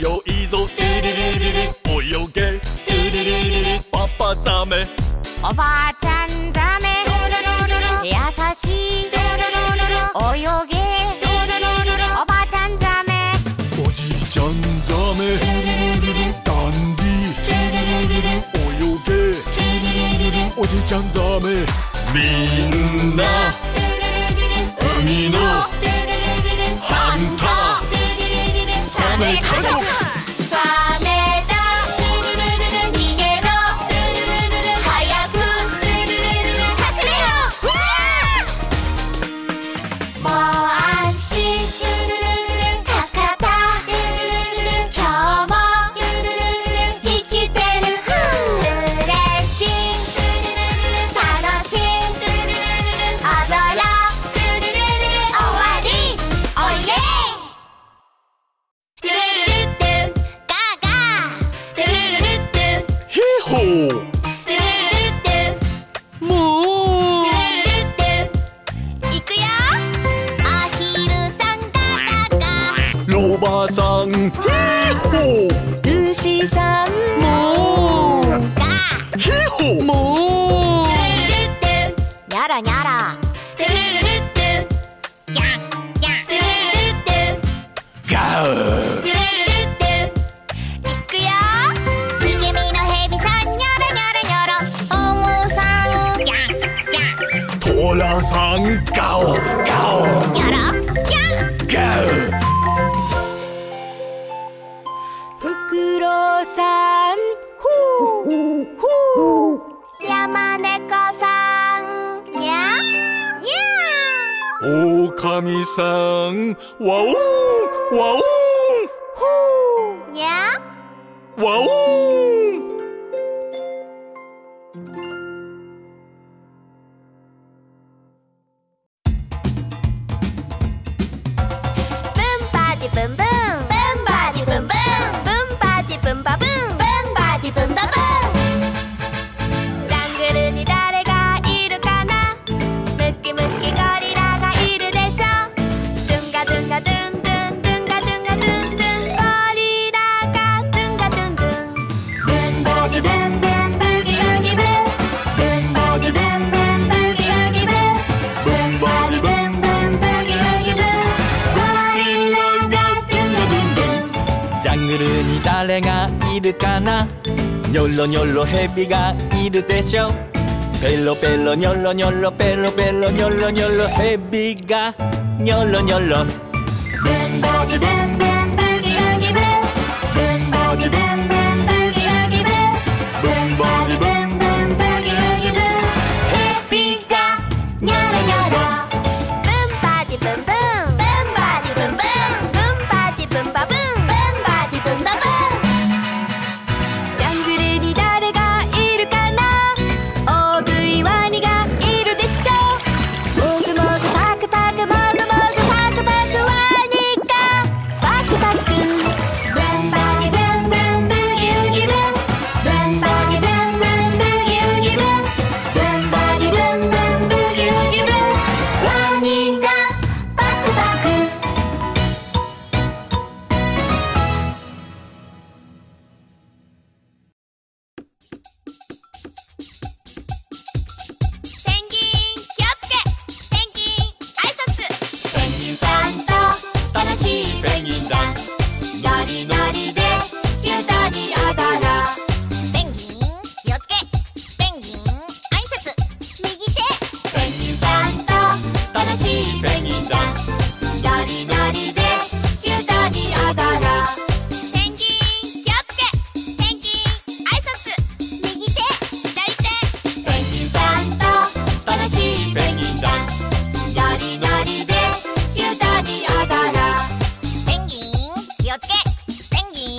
強いぞ泳げパパザメおばあちゃんザメ優しい泳げおばあちゃんザメおじいちゃんザメダンディ泳げおじいちゃんザメみんな海のハンターサメ家族ニョロヘビがいるでしょペロペロニョロニョロペロペロニョロニョロヘビがニョロニョロブンボギブンブンブギウギブンブンボギブンブンブギウギブンブンボギブンブンブギウギブンヘビがニョロニョロブンバディブンブンブンバディブンブンブンバディブンバブンブンバディブンバブンペンギン気をつけペンギン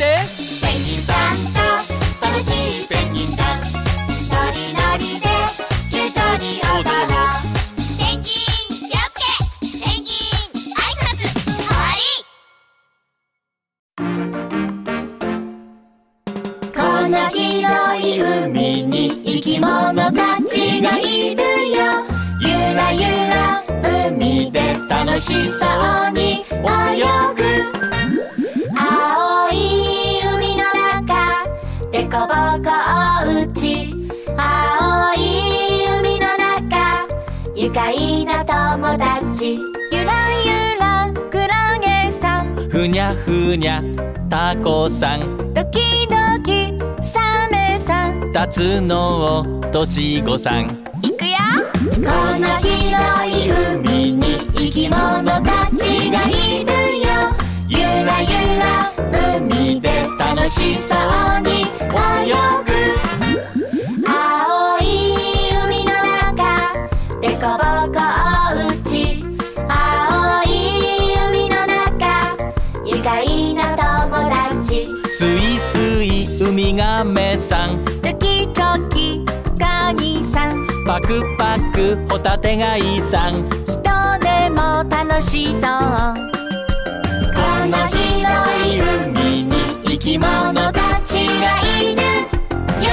ってペンギンさんと楽しいペンギンだ。ノリノリでキュートに踊ろう。ペンギンりょうすけ、ペンギン挨拶終わり。この広い海に生き物たちがいるよ。ゆらゆら海で楽しそうに泳ぐ。青い海の中でこぼこおうち。青い海の中愉快な友達。ゆらゆらクラゲさん、ふにゃふにゃタコさん、ドキドキサメさん、タツノオトシゴさん。この広い海に生き物たちがいるよ。ゆらゆら海で楽しそうに泳ぐ。青い海の中でこぼこおうち。青い海の中愉快な友達。すいすいウミガメさん、チョキチョキカニさん、パクパクホタテガイさん、人でも楽しそう。この広い海に生き物たちがいるよ。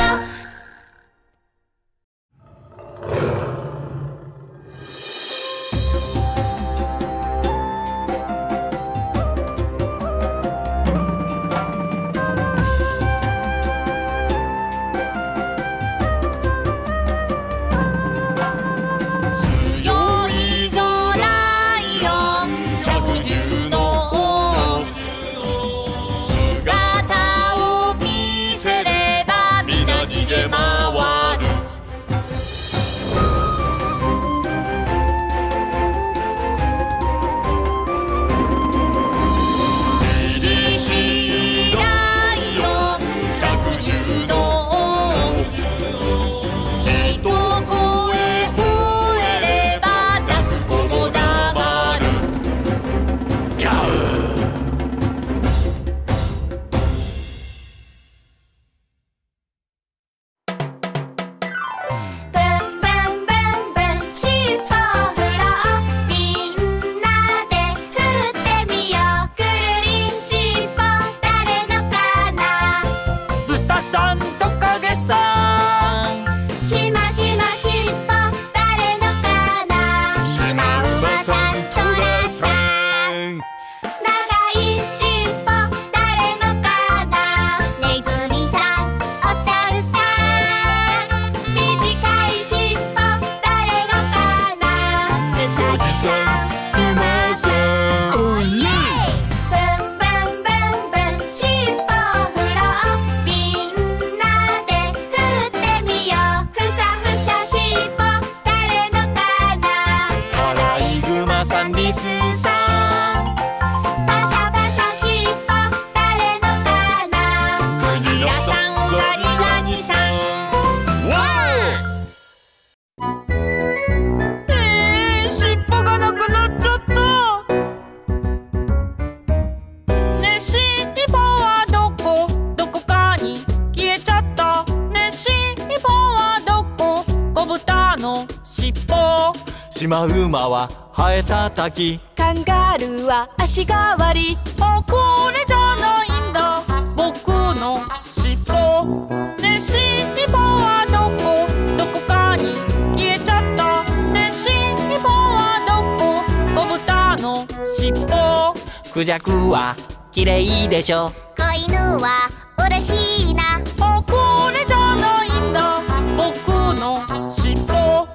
シマウマは生えた滝、カンガルーは足代わり。あ、これじゃないんだ僕の尻尾。ね、尻尾はどこかに消えちゃった。ね、尻尾はどこ、子豚の尻尾。クジャクはきれいでしょ、子犬はうれしいな。あ、これじゃないんだ僕の尻尾。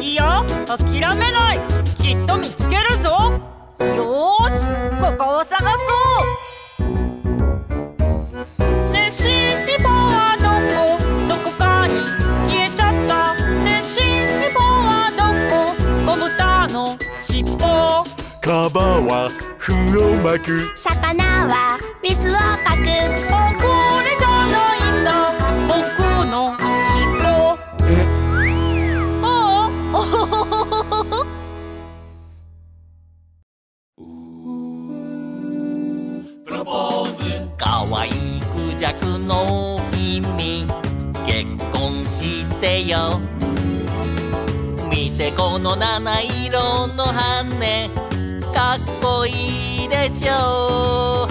いや、諦めない、きっと見つけるぞ。よーし、ここを探そう。ね、尻尾はどこかに消えちゃった。ね、尻尾はどこ、子豚の尻尾。カバは風をまく、魚は水をパク。あ、これじゃないんだ僕の尻尾。プロポーズ。わいくじゃくの君、結婚してよ。見てこの七色の羽、かっこいいでしょう。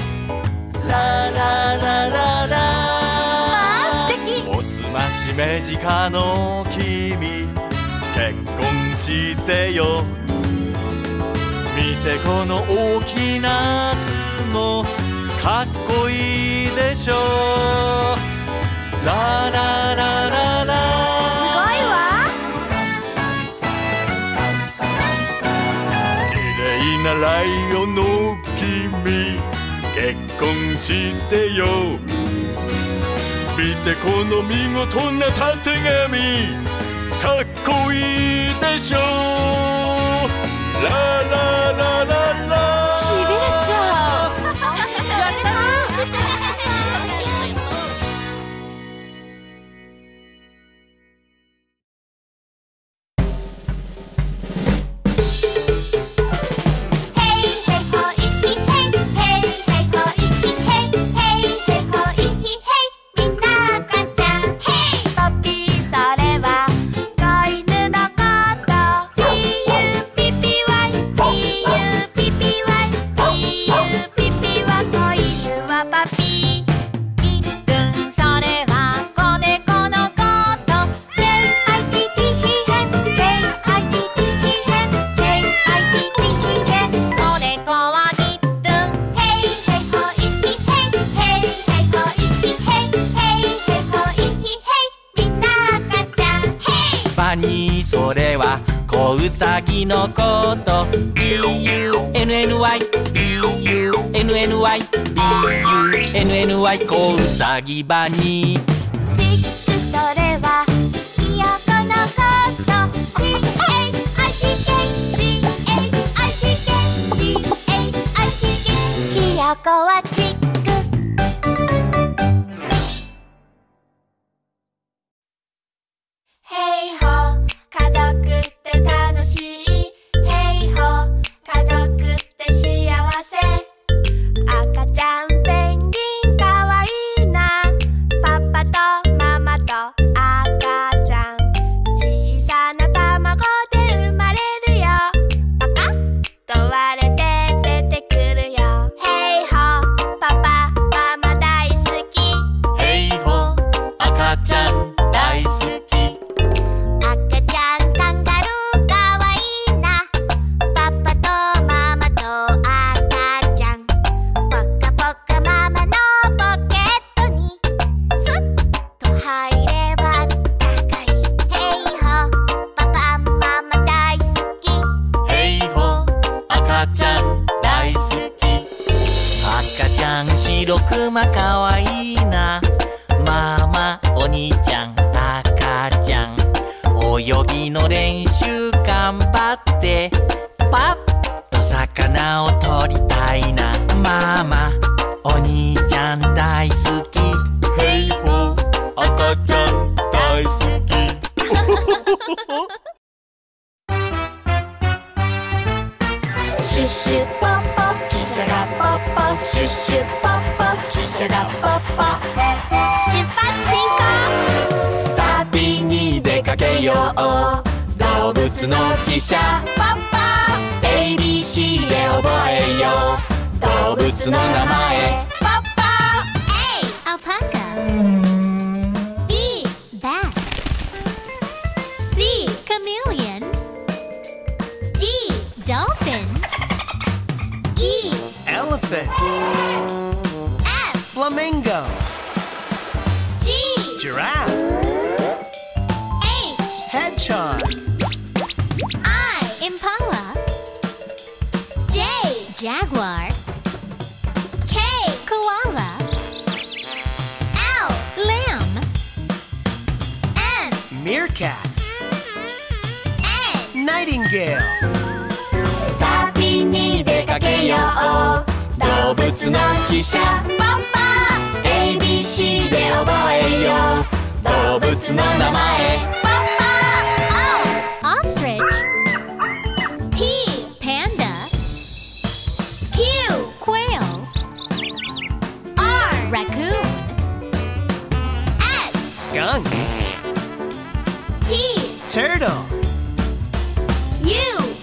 ラララララ、わあ素敵。おすましメジカの君、結婚してよ。見てこの大きな角、かっこいいでしょう。ラララララ、すごいわ。きれいなライオンの君、結婚してよ。見てこの見事なたてがみ、かっこいいでしょう。ラララララ、それは子ウサギのこと。 BUNNYBUNNYBUNNY 子ウサギバニー。 チックそれはいよこのこと。 CHICK CHICK CHICK ひよこはチック。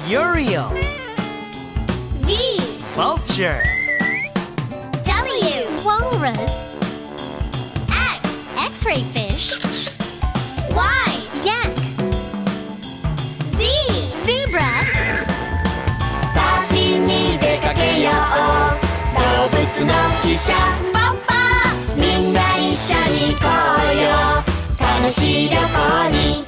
Uriel. V. Vulture. W. Walrus. X. X-ray fish. Y. Yak. Z. Zebra. 旅に出かけよう。動物の汽車。パパ。みんな一緒に行こうよ。楽しい旅行に。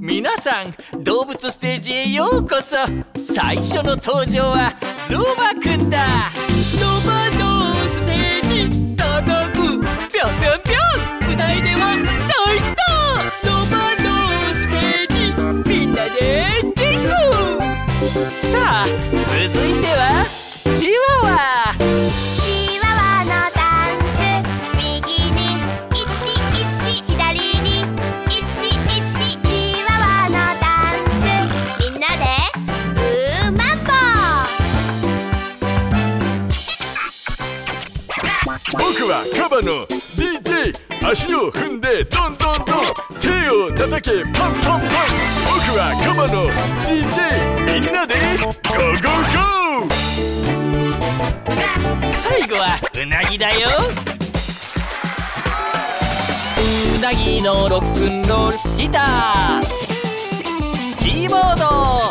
皆さん、動物ステージへようこそ。最初の登場はロバくんだ。ロバのステージ叩くぴょんぴょんぴょん、舞台では大スター。ロバのステージ、みんなでディスコ。さあ、続いてはチワワ。僕はカバの DJ。 足を踏んでどんどんどん、手を叩けパンパンパン。僕はカバの DJ。 みんなでゴーゴーゴー。最後はうなぎだよ。うなぎのロックンロールギター、キーボード。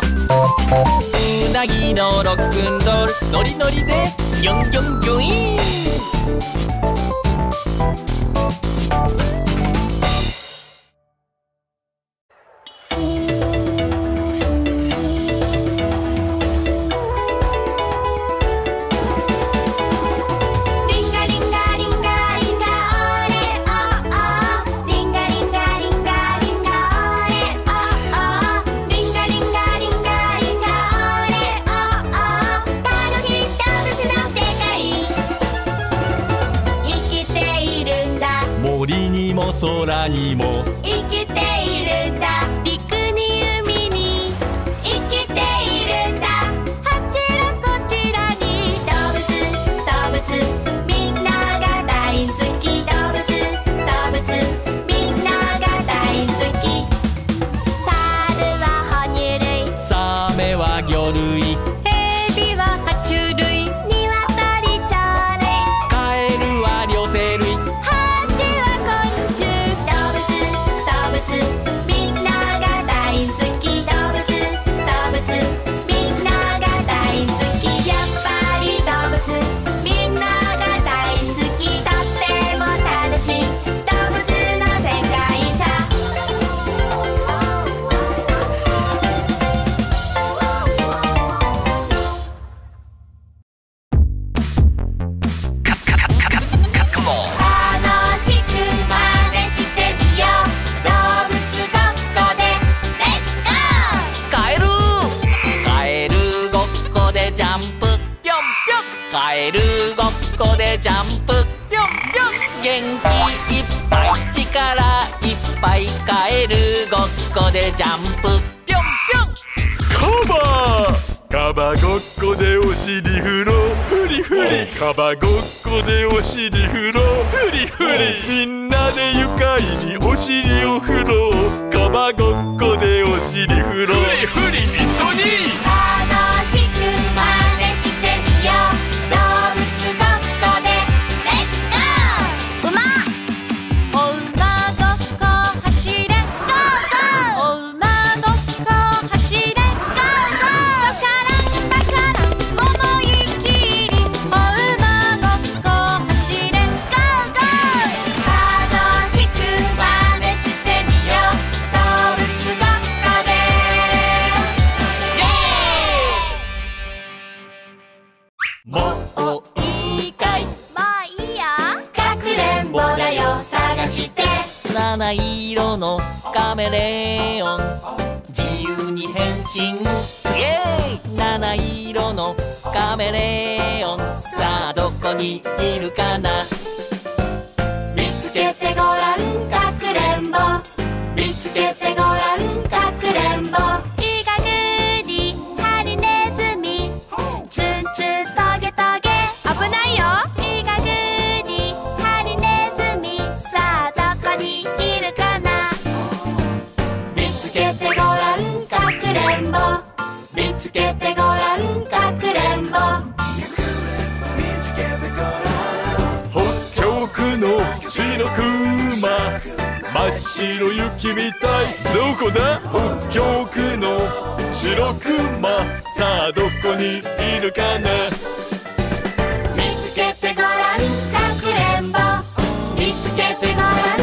うなぎのロックンロールノリノリでギョンギョンギョイーン。空にも生きているんだ。陸に海に生きているんだ。あちらこちらに動物動物、みんなが大好き。動物動物、みんなが大好き。猿は哺乳類、サメは魚類、ヘビは爬虫類、ニワトリ鳥類、カエルは両生類。みんなが大好き。動物動物、みんなが大好き。やっぱり動物、みんなが大好き。とっても楽しい動物の世界さ。カエルごっこでジャンプ、ぴょんぴょん。元気いっぱい、力いっぱい、カエルごっこでジャンプ、ぴょんぴょん。カバー、カバごっこでお尻振ろう、フリフリ。カバごっこでお尻振ろう、フリフリ。みんなで愉快にお尻を振ろう、カバごっこでお尻振ろう、フリフリ。一緒に楽しく真似してみよう。七色のカメレオン、自由に変身、イエーイ。七色のカメレオン、さあどこにいるかな。見つけてごらん、かくれんぼ。見つけてごらん、かくれんぼ。イガグリ、ハリネズミ、ツンツントゲトゲ、危ないよ。イガグリ、ハリネズミ、けてごらん、かくれんぼ」「見つけてごらん」「北極の白くま」「真っ白雪みたい」「どこだ北極の白くま」「さあどこにいるかな」「見つけてごらん、かくれんぼ」「見つけてごらん」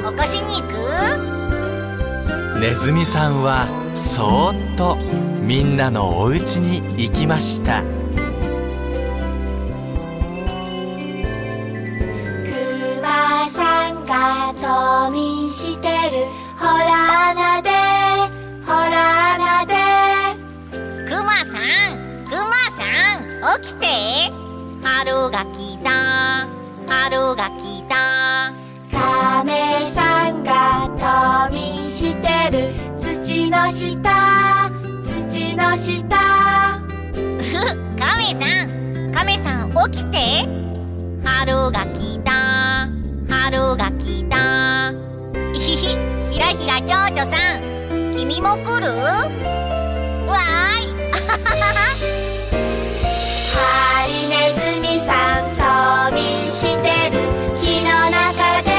起こしに行く？ねずみさんはそーっとみんなのお家に行きました。くまさんが冬眠してる、ほら穴でほら穴で。くまさんくまさん起きて、春が来た春が来た。カメさんが冬眠してる、土の下土の下。カメさんカメさん起きて、春が来た春が来た。ひらひらちょうちょさん、君も来る？わーい。ハリネズミさん冬眠してる、木の中で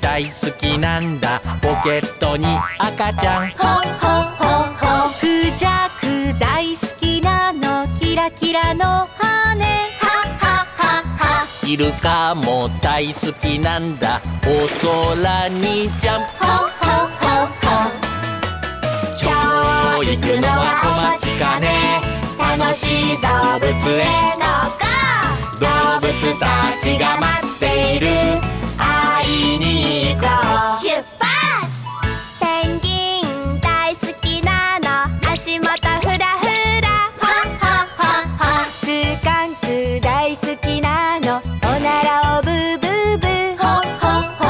大好きなんだ、ポケットに赤ちゃん。ほほほほ。クジャク大好きなの、キラキラの羽。はははは。イルカも大好きなんだ、お空にジャンプ。ほほほほ。教育のはお待ちかね、楽しい動物園のゴー。動物たちが待っている。に行こう。出発。ペンギン大好きなの、足元フラフラ。はははは。スカンク大好きなの、おならをブーブーブー。ほほほ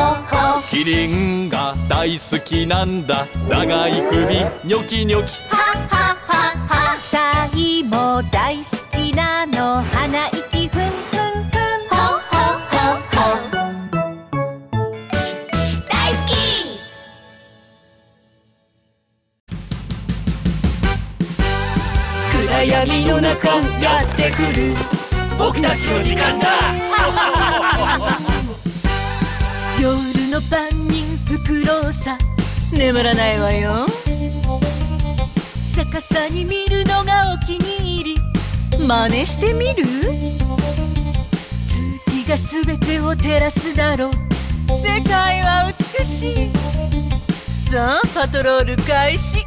ほ。キリンが大好きなんだ、長い首ニョキニョキ。はははは。サイも大好きなの、鼻息ふんふん。闇の中やってくる僕たちの時間だ。夜の番人フクロウさ、眠らないわよ。逆さに見るのがお気に入り、真似してみる？月がすべてを照らすだろう、世界は美しい。さあパトロール開始。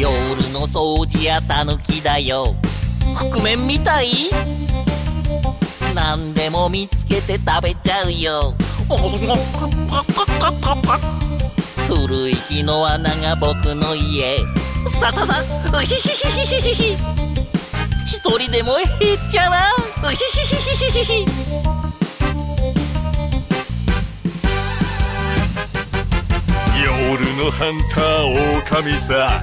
夜の掃除やたぬきだよ、覆面みたい。なんでも見つけて食べちゃうよ。古い木の穴が僕の家。さささ、うひひひひひひ。一人でもへっちゃら、うひひひひひひ。夜のハンターオオカミさ、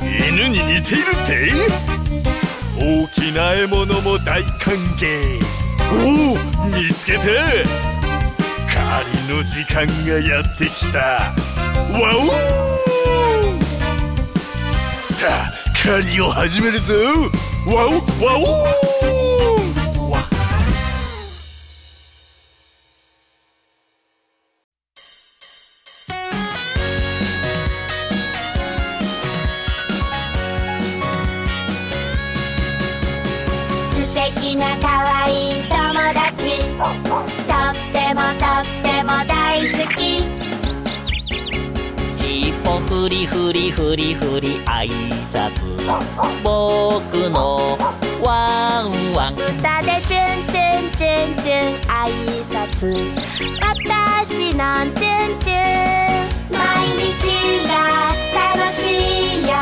犬に似ているって？大きな獲物も大歓迎。おお、見つけて！狩りの時間がやってきた。ワオー！さあ狩りを始めるぞ。ワオワオー！わ。敵な可愛い友達、とってもとっても大好き。尻尾ふりふりふりふり挨拶、僕のワンワン歌でチュンチュンチュンチュン挨拶、私のチュンチュン。毎日が楽しいよ、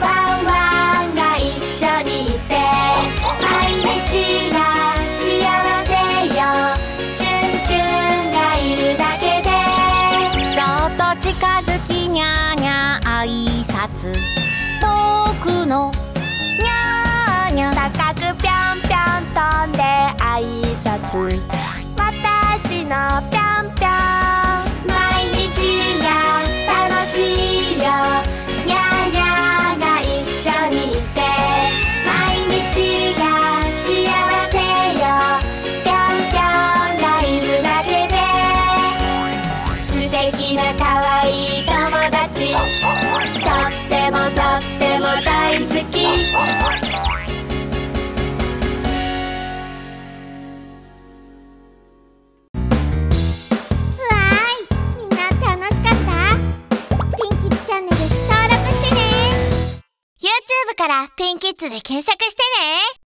ワンワンが一緒にいて。毎日が幸せよ、チュンチュンがいるだけで。そっと近づきにゃーにゃー挨拶、遠くのにゃーにゃー高くぴょんぴょん飛んで挨拶、私のぴょんぴょん。楽しいよ、ニャーニャーが一緒にいて。毎日が幸せよ、ぴょんぴょんがいるだけで。素敵な可愛い友達、とってもとっても大好き。YouTube からピンキッズで検索してね。